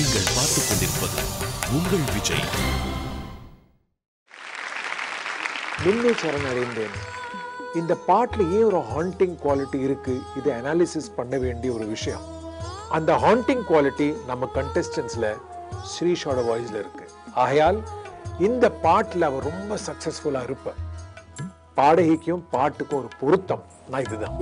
நீங்கள் பார்த்துக் கொண்டிருப்பது உங்கள் விஜய். முன்னே சரணடைந்தேன். இந்த பாட்டில் ஏன் ஒரு ஹாண்டிங் குவாலிட்டி இருக்கு, இதை அனாலிசிஸ் பண்ண வேண்டிய ஒரு விஷயம். அந்த ஹாண்டிங் குவாலிட்டி நம்ம கண்டெஸ்டன்ட்ஸில் ஸ்ரீஷோட வாய்ஸில் இருக்கு. ஆகையால் இந்த பாட்டில் அவர் ரொம்ப சக்ஸஸ்ஃபுல்லாக இருப்பார். பாடகிக்கும் பாட்டுக்கும் ஒரு பொருத்தம் நான் இதுதான்.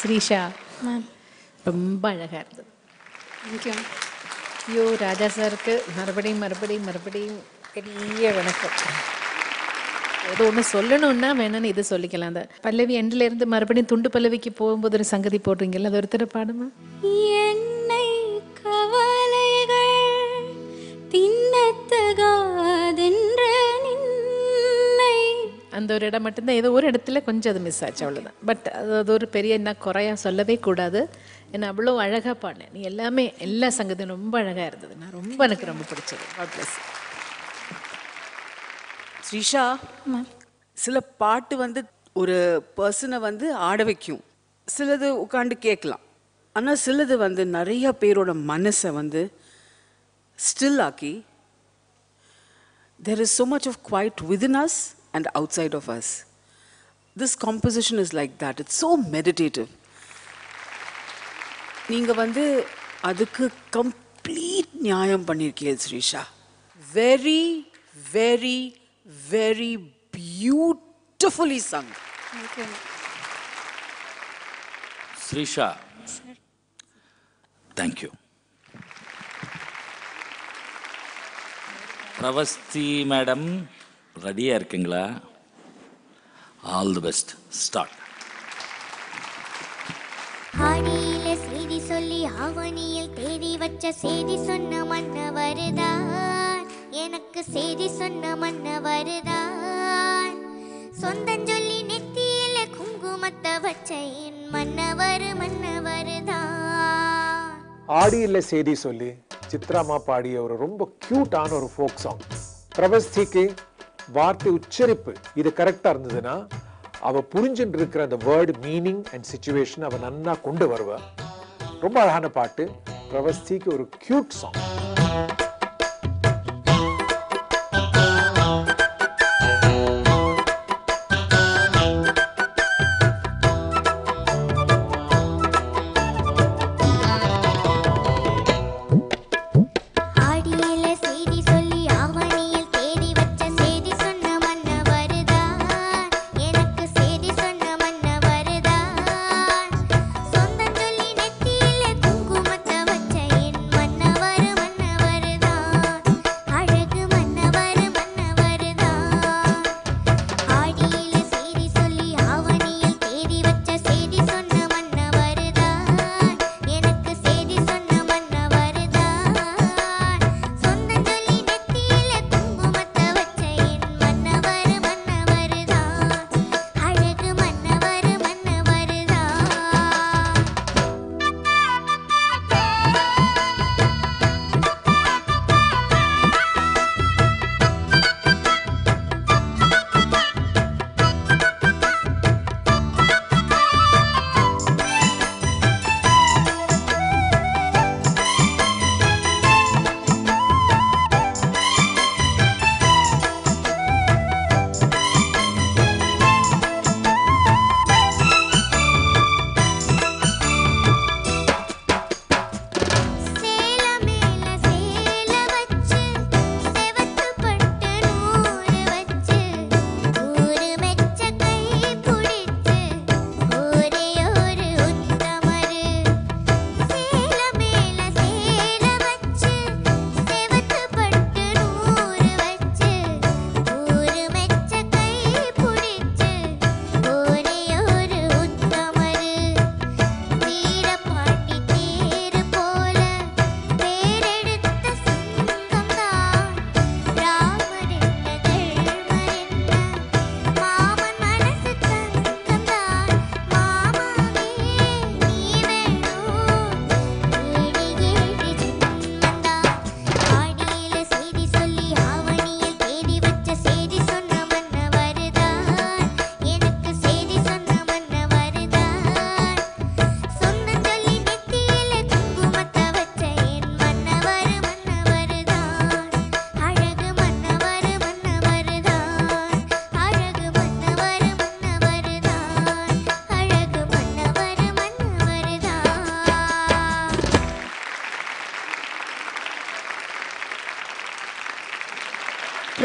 Srisha. Ma'am. Romba azhaga irundhathu. Thank you. Yo Raja sir ku marubadiyum periya vanakkam. ஏதோ ஒன்று சொல்லணும்னா வேணும்னு இது சொல்லிக்கலாம். அந்த பல்லவி எண்டில் இருந்து மறுபடியும் துண்டு பல்லவிக்கு போகும்போது ஒரு சங்கதி போடுறீங்கல்ல, அது ஒருத்தர பாடுமா? என்னை கவலைகள் தின்னத்தகாதென்ற நின்னை, அந்த ஒரு இடம் மட்டும்தான் ஏதோ ஒரு இடத்துல கொஞ்சம் அது மிஸ் ஆச்சு, அவ்வளோதான். பட் அது ஒரு பெரிய என்ன குறையா சொல்லவே கூடாது. ஏன்னா அவ்வளோ அழகாக பாடினேன் நீ, எல்லாமே எல்லா சங்கதியும் ரொம்ப அழகாக இருந்தது. நான் ரொம்ப எனக்கு ரொம்ப பிடிச்சது. Srisha, சில பாட்டு வந்து ஒரு பர்சனை வந்து ஆட வைக்கும், சிலது உட்காந்து கேட்கலாம். ஆனால் சிலது வந்து நிறைய பேரோட மனசை வந்து ஸ்டில் ஆக்கி, there is so much of quiet within us and outside of us. This composition is like that. It's so meditative. நீங்கள் வந்து அதுக்கு கம்ப்ளீட் நியாயம் பண்ணியிருக்கீர்கள் Srisha. Very, very beautifully sung. Okay. Srisha, yes, thank you. Pravasthi madam, ready irukingla? All the best. Start. Haaniyile seedhi solli avaniyil thedi vacha seedhi sonna manna varudha. எனக்கு செய்தி சொன்ன மன்ன வருதான், சொந்தஞ்சொல்லி நெத்தியில குங்குமத்தை வச்ச என் மன்ன வருதான். ஆடியில் செய்தி சொல்லி சித்ராமா பாடிய ஒரு ரொம்ப கியூட்டான ஒரு ஃபோக் சாங். பிரவஸ்திக்கு வார்த்தை உச்சரிப்பு இது கரெக்டாக இருந்ததுன்னா அவள் புரிஞ்சுட்டு இருக்கிற அந்த வேர்டு மீனிங் அண்ட் சிச்சுவேஷன் அவள் நன்னா கொண்டு வருவாள். ரொம்ப அழகான பாட்டு, பிரவஸ்திக்கு ஒரு கியூட் சாங்.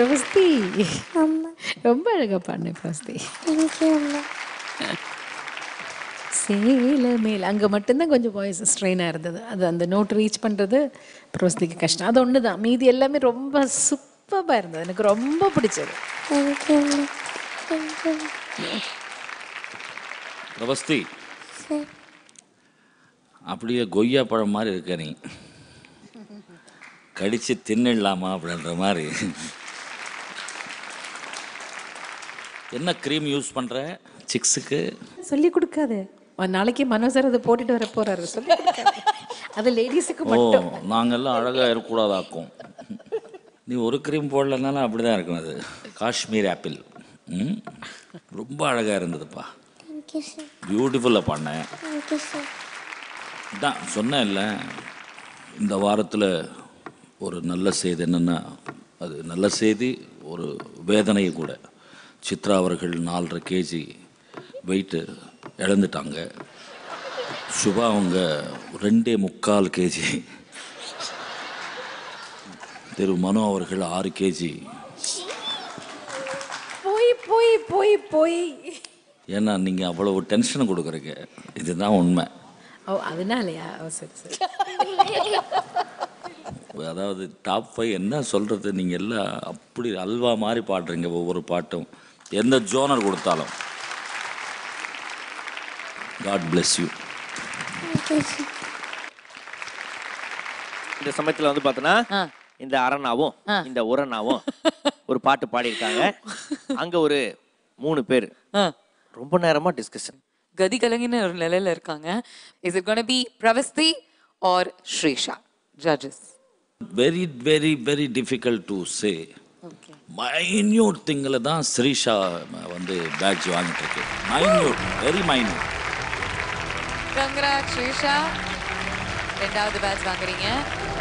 பிரவஸ்தி ரொம்ப அழகாக பாடினேன் பிரவஸ்தி. சேல மேல் அங்கே மட்டும்தான் கொஞ்சம் வாய்ஸ் ஸ்ட்ரெயினாக இருந்தது. அது அந்த நோட் ரீச் பண்ணுறது பிரவஸ்திக்கு கஷ்டம். அது ஒன்று தான், மீதி எல்லாமே ரொம்ப சூப்பராக இருந்தது. எனக்கு ரொம்ப பிடிச்சது. பிரவஸ்தி அப்படியே கொய்யா பழம் மாதிரி இருக்க, நீ கடித்து தின்னிடலாமா அப்படின்ற மாதிரி. என்ன க்ரீம் யூஸ் பண்ணுற சிக்ஸுக்கு? சொல்லிக் கொடுக்காது. நாளைக்கு மனோசர் அதை போட்டுட்டு வர போகிறாரு. சொல்லி அது லேடிஸுக்கு மட்டும். நாங்கள்லாம் அழகாக இருக்கக்கூடாதாக்கும். நீ ஒரு க்ரீம் போடலனால அப்படி தான் இருக்கணும். அது காஷ்மீர் ஆப்பிள் ரொம்ப அழகாக இருந்ததுப்பா. பியூட்டிஃபுல்லாக பண்ணேன் தான் சொன்னேன் இல்லை. இந்த வாரத்தில் ஒரு நல்ல செய்தி என்னென்னா, அது நல்ல செய்தி ஒரு வேதனையை கூட. சித்ரா அவர்கள் 4.5 kg வெயிட்டு இழந்துட்டாங்க. சுபா அவங்க 2.25 kg. திரு மனோ அவர்கள் 6 kg. போய் போய் போய் போய் ஏன்னா நீங்கள் அவ்வளவு டென்ஷன் கொடுக்குறீங்க. இதுதான் உண்மை. ஓ அதனாலயா? சரி சரி. அதாவது டாப் 5 என்ன சொல்கிறது, நீங்கள் எல்லாம் அப்படி அல்வா மாதிரி பாடுறீங்க. ஒவ்வொரு பாட்டும் எந்த ஜோனர் கொடுத்தாலும். God bless you. இந்த சமயத்தில் வந்து பார்த்தோன்னா இந்த அரணாவும் இந்த உரணாவும் ஒரு பாட்டு பாடியிருக்காங்க. அங்கே ஒரு 3 பேர் ரொம்ப நேரமாக டிஸ்கஷன், கதி கலங்கின ஒரு நிலையில் இருக்காங்க. Is it gonna be Pravasthi or Srisha? Judges. very very very difficult to say. Okay, minute thingla da Srisha vandu badge vaangirukke. Minute, very minute. Congrats Srisha, rendavathu badge vaanguringa.